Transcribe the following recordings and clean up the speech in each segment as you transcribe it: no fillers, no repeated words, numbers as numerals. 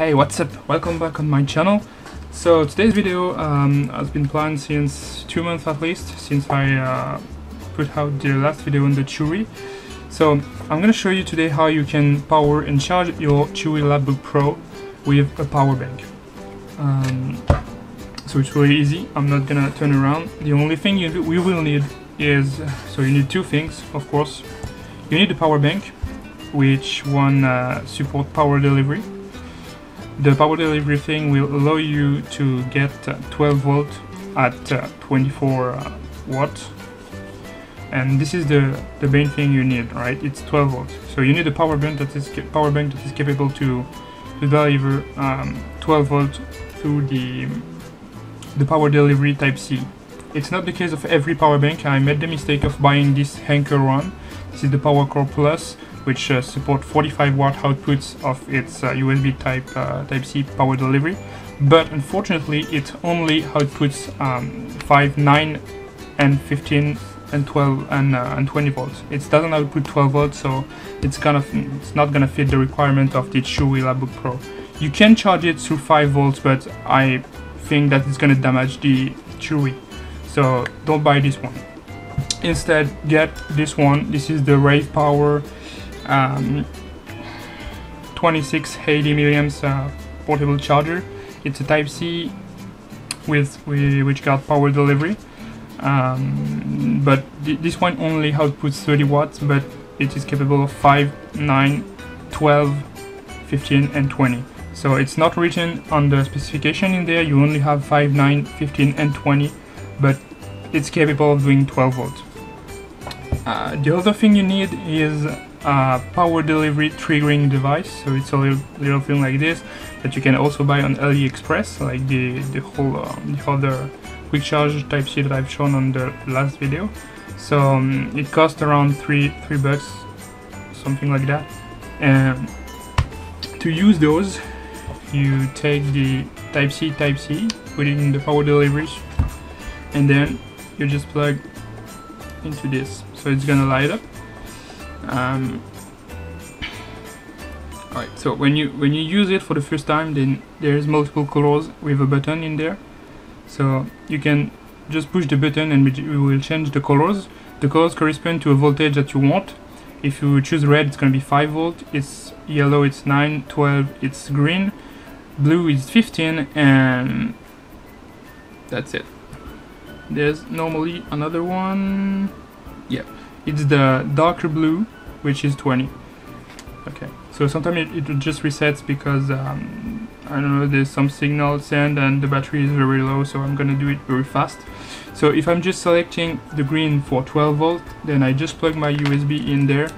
Hey, what's up? Welcome back on my channel. So today's video has been planned since 2 months at least, since I put out the last video on the Chuwi. So I'm gonna show you today how you can power and charge your Chuwi LapBook Pro with a power bank. So it's really easy. I'm not gonna turn around. The only thing we will need is, so you need two things, of course. You need a power bank, which one support power delivery. The power delivery thing will allow you to get 12 volt at 24 watts, and this is the main thing you need, right? It's 12 volts, so you need a power bank that is capable to deliver 12 volts through the power delivery type C. It's not the case of every power bank. I made the mistake of buying this Anker one. This is the Powercore Plus, which support 45 watt outputs of its USB Type-C power delivery, but unfortunately it only outputs 5, 9, and 15, and 12, and 20 volts. It doesn't output 12 volts, so it's not gonna fit the requirement of the Chuwi LapBook Pro. You can charge it through 5 volts, but I think that it's gonna damage the Chuwi, so don't buy this one. Instead, get this one. This is the RAVPower 2680 milliamps portable charger. It's a type C which got power delivery, but this one only outputs 30 watts, but it is capable of 5, 9, 12, 15 and 20. So it's not written on the specification in there. You only have 5, 9, 15 and 20, but it's capable of doing 12 volts. The other thing you need is a power delivery triggering device. So it's a little thing like this that you can also buy on AliExpress, like the other quick charge type C that I've shown on the last video. So it costs around $3, something like that. And to use those, you take the type C, put it in the power delivery, and then you just plug into this, so it's gonna light up. All right, so when you use it for the first time, then there's multiple colors with a button in there, so you can just push the button and we will change the colors. The colors correspond to a voltage that you want. If you choose red, it's gonna be 5 volt, it's yellow, it's 9, 12, it's green, blue is 15, and that's it. There's normally another one. Yeah, it's the darker blue, which is 20. Okay, so sometimes it just resets because I don't know, there's some signal send and the battery is very low, so I'm gonna do it very fast. So if I'm just selecting the green for 12 volt, then I just plug my USB in there.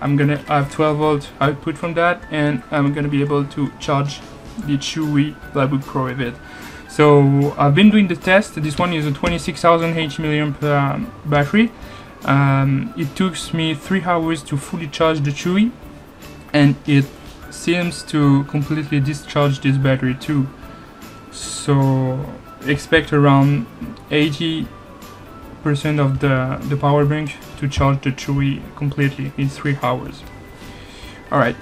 I'm gonna have 12 volt output from that, and I'm gonna be able to charge the Chuwi LapBook Pro with it. So I've been doing the test. This one is a 26,000 mAh battery. It took me 3 hours to fully charge the Chuwi, and it seems to completely discharge this battery too. So expect around 80% of the power bank to charge the Chuwi completely in 3 hours. All right.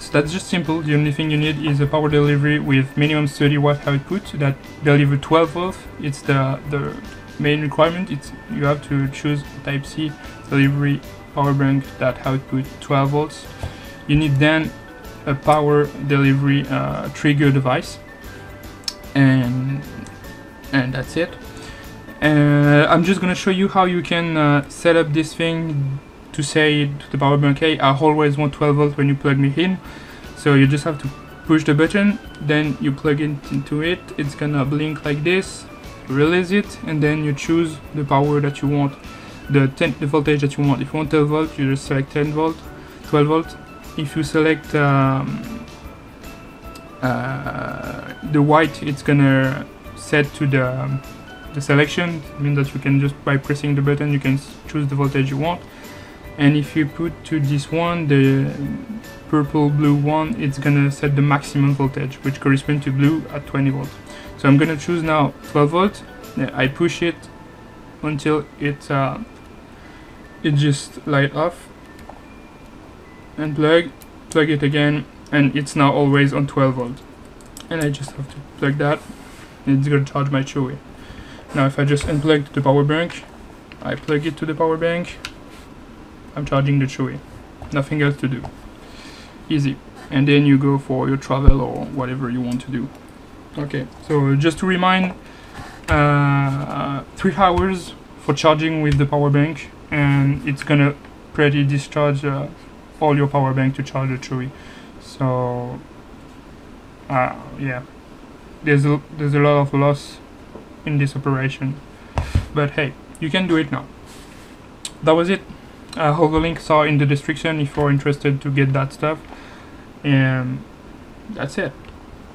So that's just simple. The only thing you need is a power delivery with minimum 30 watt output that deliver 12 volts. It's the main requirement. You have to choose type C delivery power bank that output 12 volts. You need then a power delivery trigger device, and that's it. I'm just gonna show you how you can set up this thing. To say to the power bank, hey, I always want 12 volts when you plug me in. So you just have to push the button, then you plug it into it, it's gonna blink like this, release it, and then you choose the power that you want, the voltage that you want. If you want 12 volts, you just select 10 volt, 12 volt. If you select the white, it's gonna set to the selection. It means that you can just, by pressing the button, you can choose the voltage you want. And if you put to this one, the purple blue one, it's gonna set the maximum voltage, which corresponds to blue at 20 volts. So I'm gonna choose now 12 volts. I push it until it just light off, and plug it again, and it's now always on 12 volts. and I just have to plug that, and it's going to charge my Chuwi. Now if I just unplug the power bank, I plug it to the power bank, I'm charging the Chuwi. Nothing else to do. Easy. And then you go for your travel or whatever you want to do. Okay, so just to remind, 3 hours for charging with the power bank, and it's gonna pretty discharge all your power bank to charge the Chuwi. So yeah, there's a lot of loss in this operation, but hey, you can do it now. That was it. All the links are in the description if you're interested to get that stuff, and that's it.